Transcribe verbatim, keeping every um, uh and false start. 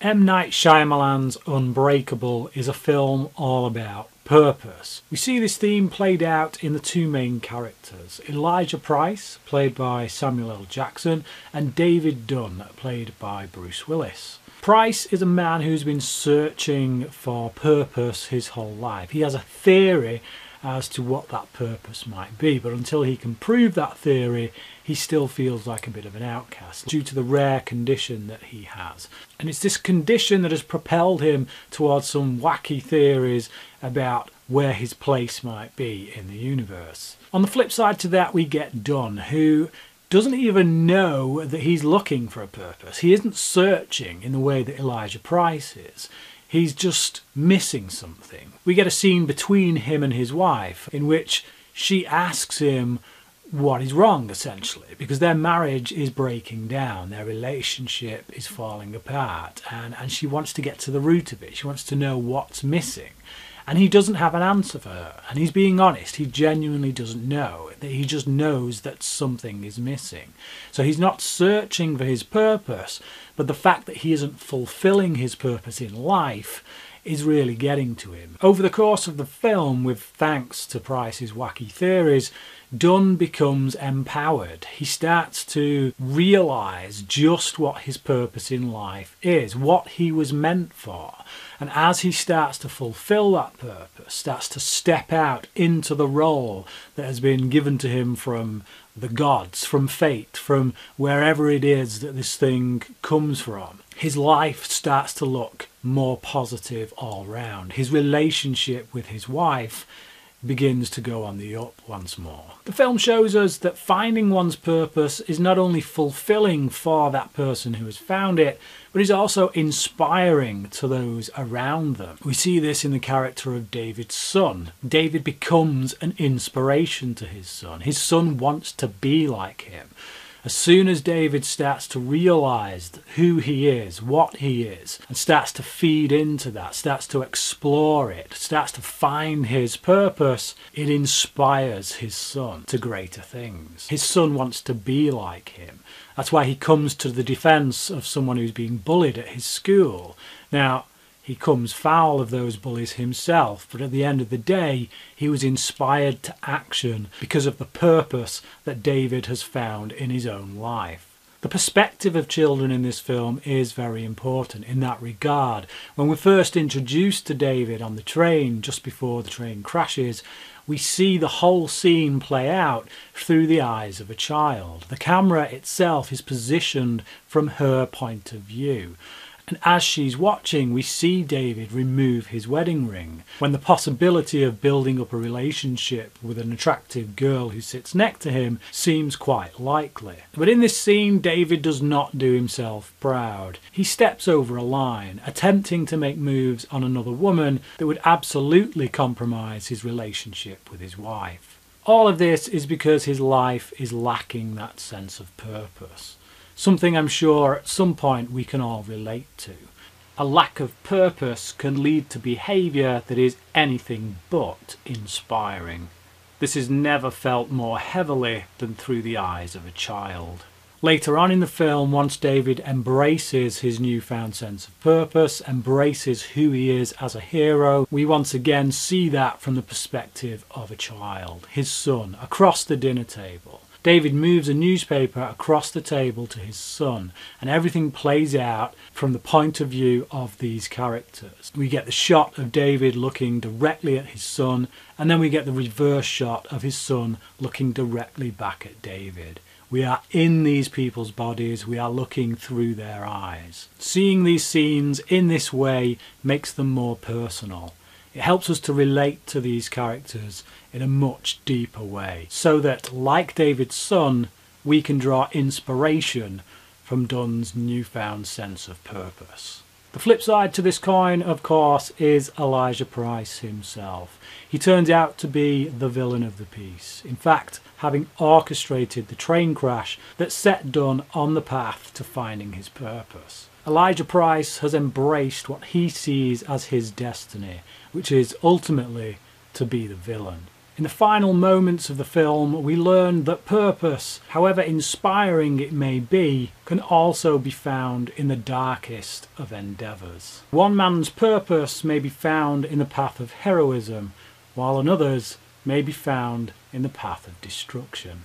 M. Night Shyamalan's Unbreakable is a film all about purpose. We see this theme played out in the two main characters, Elijah Price, played by Samuel L. Jackson, and David Dunn, played by Bruce Willis. Price is a man who's been searching for purpose his whole life. He has a theory as to what that purpose might be, but until he can prove that theory, he still feels like a bit of an outcast due to the rare condition that he has. And it's this condition that has propelled him towards some wacky theories about where his place might be in the universe. On the flip side to that, we get Dunn, who doesn't even know that he's looking for a purpose. He isn't searching in the way that Elijah Price is. He's just missing something. We get a scene between him and his wife in which she asks him what is wrong, essentially, because their marriage is breaking down, their relationship is falling apart, and, and she wants to get to the root of it. She wants to know what's missing. And he doesn't have an answer for her. And he's being honest, he genuinely doesn't know. He just knows that something is missing. So he's not searching for his purpose, but the fact that he isn't fulfilling his purpose in life is really getting to him. Over the course of the film, with thanks to Price's wacky theories, Dunn becomes empowered. He starts to realise just what his purpose in life is, what he was meant for. And as he starts to fulfil that purpose, starts to step out into the role that has been given to him from the gods, from fate, from wherever it is that this thing comes from, his life starts to look more positive all round. His relationship with his wife begins to go on the up once more. The film shows us that finding one's purpose is not only fulfilling for that person who has found it, but is also inspiring to those around them. We see this in the character of David's son. David becomes an inspiration to his son. His son wants to be like him. As soon as David starts to realise who he is, what he is, and starts to feed into that, starts to explore it, starts to find his purpose, it inspires his son to greater things. His son wants to be like him. That's why he comes to the defence of someone who's being bullied at his school. Now, he comes foul of those bullies himself, but at the end of the day, he was inspired to action because of the purpose that David has found in his own life. The perspective of children in this film is very important in that regard. When we're first introduced to David on the train, just before the train crashes, we see the whole scene play out through the eyes of a child. The camera itself is positioned from her point of view. And as she's watching, we see David remove his wedding ring, when the possibility of building up a relationship with an attractive girl who sits next to him seems quite likely. But in this scene, David does not do himself proud. He steps over a line, attempting to make moves on another woman that would absolutely compromise his relationship with his wife. All of this is because his life is lacking that sense of purpose. Something I'm sure at some point we can all relate to. A lack of purpose can lead to behaviour that is anything but inspiring. This is never felt more heavily than through the eyes of a child. Later on in the film, once David embraces his newfound sense of purpose, embraces who he is as a hero, we once again see that from the perspective of a child, his son, across the dinner table. David moves a newspaper across the table to his son, and everything plays out from the point of view of these characters. We get the shot of David looking directly at his son, and then we get the reverse shot of his son looking directly back at David. We are in these people's bodies, we are looking through their eyes. Seeing these scenes in this way makes them more personal. It helps us to relate to these characters in a much deeper way, so that, like David's son, we can draw inspiration from Dunn's newfound sense of purpose. The flip side to this coin, of course, is Elijah Price himself. He turns out to be the villain of the piece. In fact, having orchestrated the train crash that set Dunn on the path to finding his purpose. Elijah Price has embraced what he sees as his destiny, which is ultimately to be the villain. In the final moments of the film, we learn that purpose, however inspiring it may be, can also be found in the darkest of endeavours. One man's purpose may be found in the path of heroism, while another's may be found in the path of destruction.